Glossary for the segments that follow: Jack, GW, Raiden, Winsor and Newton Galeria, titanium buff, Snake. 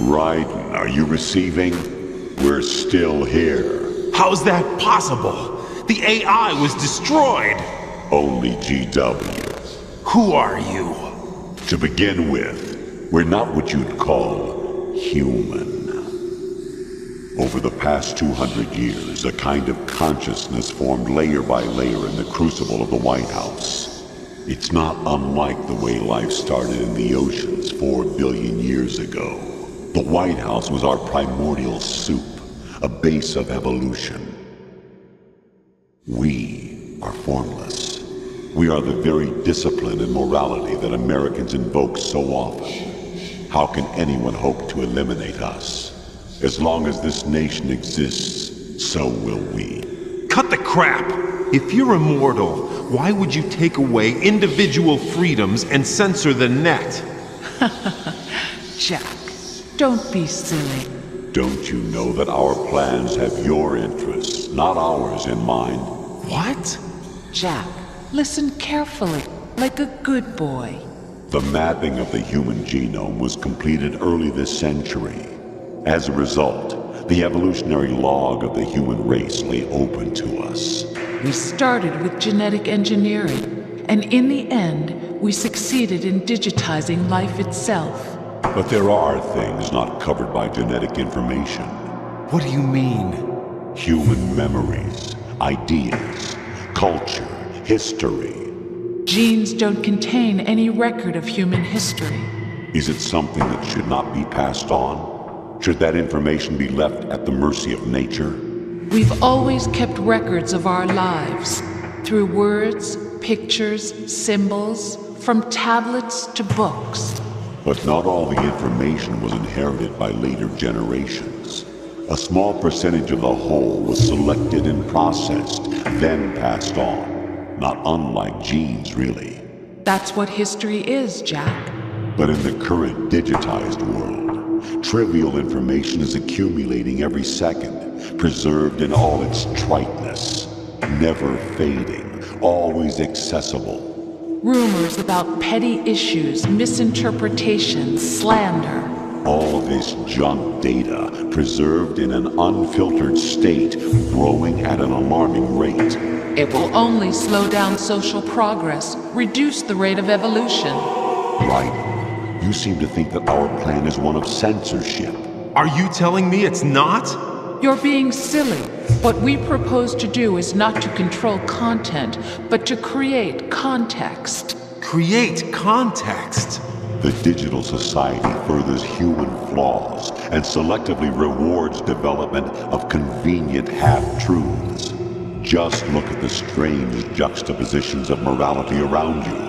Raiden, are you receiving? We're still here. How's that possible? The AI was destroyed. Only GW. Who are you? To begin with, we're not what you'd call human. Over the past 200 years, a kind of consciousness formed layer by layer in the crucible of the White House. It's not unlike the way life started in the oceans 4 billion years ago. The White House was our primordial soup, a base of evolution. We are formless. We are the very discipline and morality that Americans invoke so often. How can anyone hope to eliminate us? As long as this nation exists, so will we. Cut the crap! If you're immortal, why would you take away individual freedoms and censor the net? Jack, don't be silly. Don't you know that our plans have your interests, not ours, in mind? What? Jack, listen carefully, like a good boy. The mapping of the human genome was completed early this century. As a result, the evolutionary log of the human race lay open to us. We started with genetic engineering, and in the end, we succeeded in digitizing life itself. But there are things not covered by genetic information. What do you mean? Human memories, ideas, culture, history. Genes don't contain any record of human history. Is it something that should not be passed on? Should that information be left at the mercy of nature? We've always kept records of our lives, through words, pictures, symbols, from tablets to books. But not all the information was inherited by later generations. A small percentage of the whole was selected and processed, then passed on. Not unlike genes, really. That's what history is, Jack. But in the current digitized world, trivial information is accumulating every second, preserved in all its triteness, never fading, always accessible. Rumors about petty issues, misinterpretations, slander. All this junk data, preserved in an unfiltered state, growing at an alarming rate. It will only slow down social progress, reduce the rate of evolution. Right. You seem to think that our plan is one of censorship. Are you telling me it's not? You're being silly. What we propose to do is not to control content, but to create context. Create context? The digital society furthers human flaws and selectively rewards development of convenient half-truths. Just look at the strange juxtapositions of morality around you.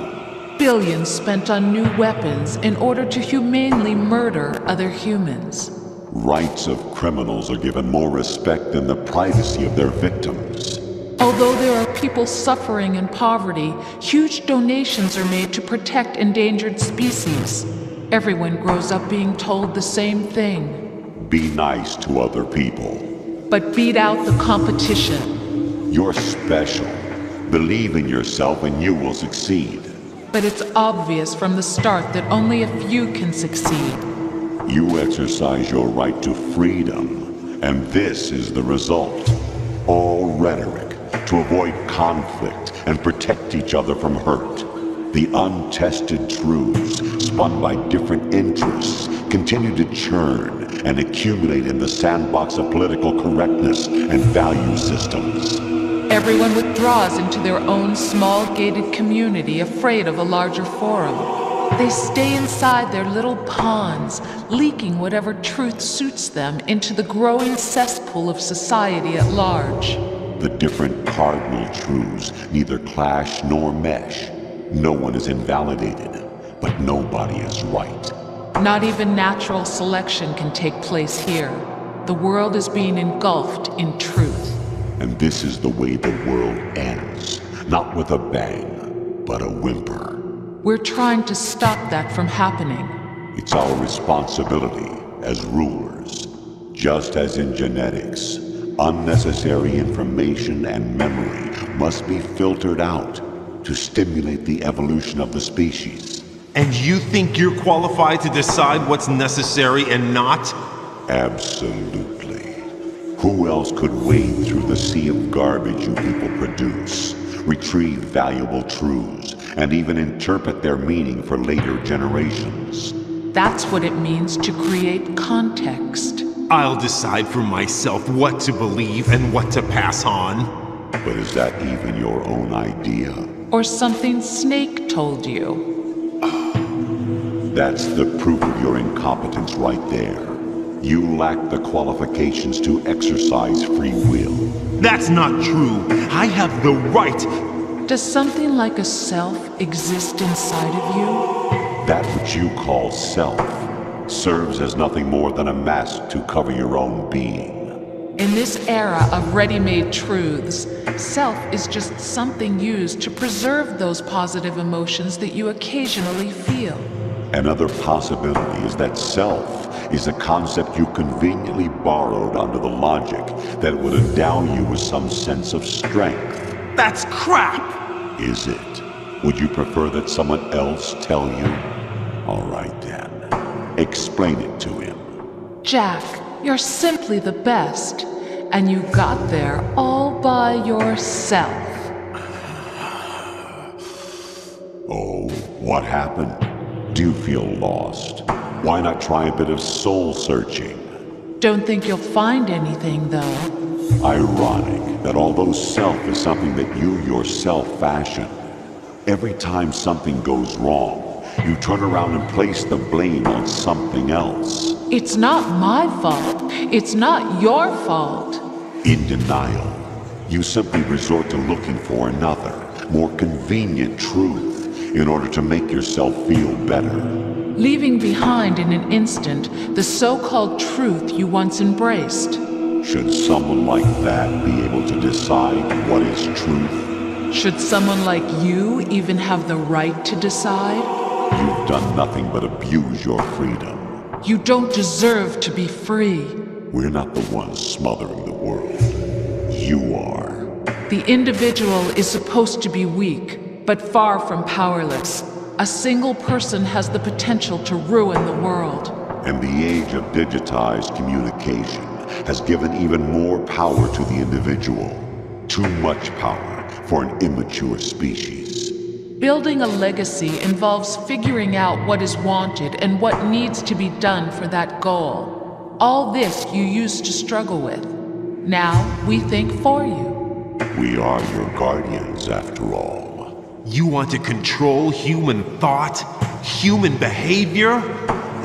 Billions spent on new weapons in order to humanely murder other humans. Rights of criminals are given more respect than the privacy of their victims. Although there are people suffering in poverty, huge donations are made to protect endangered species. Everyone grows up being told the same thing. Be nice to other people. But beat out the competition. You're special. Believe in yourself and you will succeed. But it's obvious from the start that only a few can succeed. You exercise your right to freedom, and this is the result. All rhetoric to avoid conflict and protect each other from hurt. The untested truths, spun by different interests, continue to churn and accumulate in the sandbox of political correctness and value systems. Everyone withdraws into their own small gated community, afraid of a larger forum. They stay inside their little ponds, leaking whatever truth suits them into the growing cesspool of society at large. The different cardinal truths neither clash nor mesh. No one is invalidated, but nobody is right. Not even natural selection can take place here. The world is being engulfed in truth. And this is the way the world ends, not with a bang, but a whimper. We're trying to stop that from happening. It's our responsibility as rulers. Just as in genetics, unnecessary information and memory must be filtered out to stimulate the evolution of the species. And you think you're qualified to decide what's necessary and not? Absolutely. Who else could wade through the sea of garbage you people produce, retrieve valuable truths, and even interpret their meaning for later generations? That's what it means to create context. I'll decide for myself what to believe and what to pass on. But is that even your own idea? Or something Snake told you? That's the proof of your incompetence right there. You lack the qualifications to exercise free will. That's not true. I have the right. Does something like a self exist inside of you? That which you call self serves as nothing more than a mask to cover your own being. In this era of ready-made truths, self is just something used to preserve those positive emotions that you occasionally feel. Another possibility is that self is a concept you conveniently borrowed under the logic that would endow you with some sense of strength. That's crap! Is it? Would you prefer that someone else tell you? All right then. Explain it to him. Jack, you're simply the best, and you got there all by yourself. Oh, what happened? Do you feel lost? Why not try a bit of soul searching? Don't think you'll find anything, though. Ironic that although self is something that you yourself fashion, every time something goes wrong, you turn around and place the blame on something else. It's not my fault. It's not your fault. In denial, you simply resort to looking for another, more convenient truth in order to make yourself feel better. Leaving behind in an instant the so-called truth you once embraced. Should someone like that be able to decide what is truth? Should someone like you even have the right to decide? You've done nothing but abuse your freedom. You don't deserve to be free. We're not the ones smothering the world. You are. The individual is supposed to be weak, but far from powerless. A single person has the potential to ruin the world. And the age of digitized communication has given even more power to the individual. Too much power for an immature species. Building a legacy involves figuring out what is wanted and what needs to be done for that goal. All this you used to struggle with. Now we think for you. We are your guardians, after all. You want to control human thought, human behavior?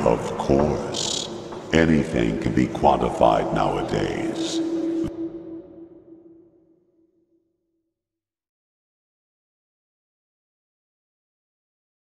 Of course. Anything can be quantified nowadays.